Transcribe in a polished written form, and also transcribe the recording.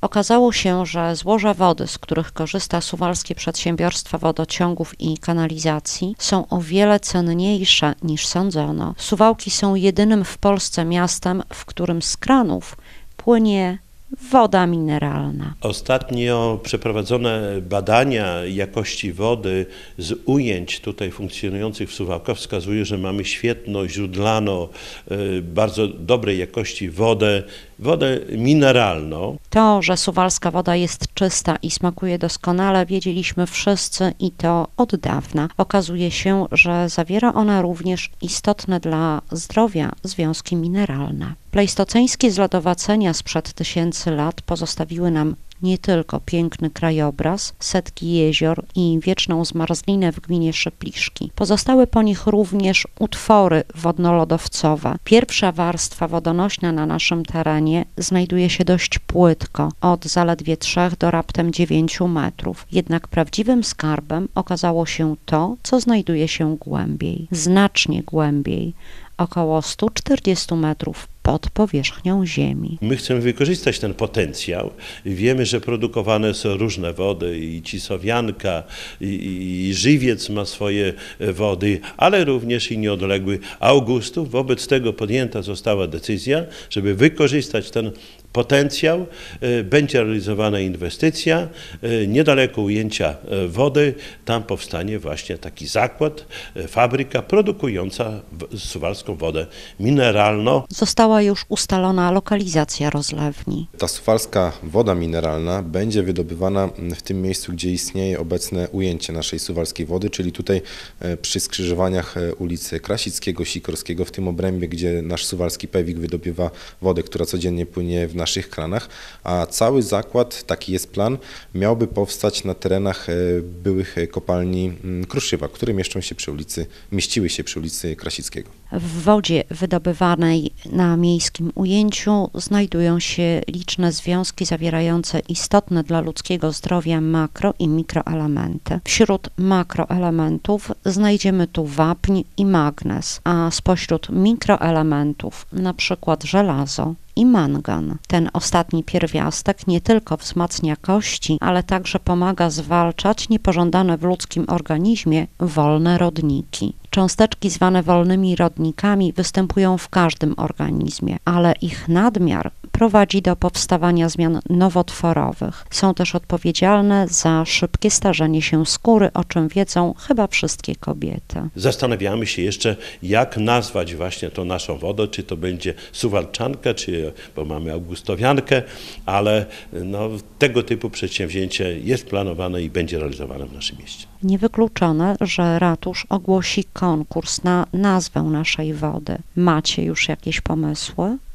Okazało się, że złoża wody, z których korzysta suwalskie przedsiębiorstwa wodociągów i kanalizacji, są o wiele cenniejsze niż sądzono. Suwałki są jedynym w Polsce miastem, w którym z kranów płynie woda mineralna. Ostatnio przeprowadzone badania jakości wody z ujęć tutaj funkcjonujących w Suwałkach wskazuje, że mamy świetną, źródlaną, bardzo dobrej jakości wodę mineralną. To, że suwalska woda jest czysta i smakuje doskonale, wiedzieliśmy wszyscy i to od dawna. Okazuje się, że zawiera ona również istotne dla zdrowia związki mineralne. Plejstoceńskie zlodowacenia sprzed tysięcy lat pozostawiły nam nie tylko piękny krajobraz, setki jezior i wieczną zmarzlinę w gminie Szypliszki. Pozostały po nich również utwory wodnolodowcowe. Pierwsza warstwa wodonośna na naszym terenie znajduje się dość płytko, od zaledwie 3 do raptem 9 metrów. Jednak prawdziwym skarbem okazało się to, co znajduje się głębiej, znacznie głębiej, około 140 metrów pod powierzchnią ziemi. My chcemy wykorzystać ten potencjał. Wiemy, że produkowane są różne wody i Cisowianka, i Żywiec ma swoje wody, ale również i nieodległy Augustów. Wobec tego podjęta została decyzja, żeby wykorzystać ten potencjał. Będzie realizowana inwestycja. Niedaleko ujęcia wody tam powstanie właśnie taki zakład, fabryka produkująca suwalską wodę mineralną. Została już ustalona lokalizacja rozlewni. Ta suwalska woda mineralna będzie wydobywana w tym miejscu, gdzie istnieje obecne ujęcie naszej suwalskiej wody, czyli tutaj przy skrzyżowaniach ulicy Krasickiego, Sikorskiego, w tym obrębie, gdzie nasz suwalski PEWiK wydobywa wodę, która codziennie płynie w naszych kranach, a cały zakład, taki jest plan, miałby powstać na terenach byłych kopalni kruszywa, które mieściły się przy ulicy Krasickiego. W wodzie wydobywanej na miejskim ujęciu znajdują się liczne związki zawierające istotne dla ludzkiego zdrowia makro- i mikroelementy. Wśród makroelementów znajdziemy tu wapń i magnez, a spośród mikroelementów np. żelazo i mangan. Ten ostatni pierwiastek nie tylko wzmacnia kości, ale także pomaga zwalczać niepożądane w ludzkim organizmie wolne rodniki. Cząsteczki zwane wolnymi rodnikami występują w każdym organizmie, ale ich nadmiar prowadzi do powstawania zmian nowotworowych. Są też odpowiedzialne za szybkie starzenie się skóry, o czym wiedzą chyba wszystkie kobiety. Zastanawiamy się jeszcze, jak nazwać właśnie tą naszą wodę, czy to będzie Suwalczanka, bo mamy Augustowiankę, ale tego typu przedsięwzięcie jest planowane i będzie realizowane w naszym mieście. Niewykluczone, że ratusz ogłosi konkurs na nazwę naszej wody. Macie już jakieś pomysły?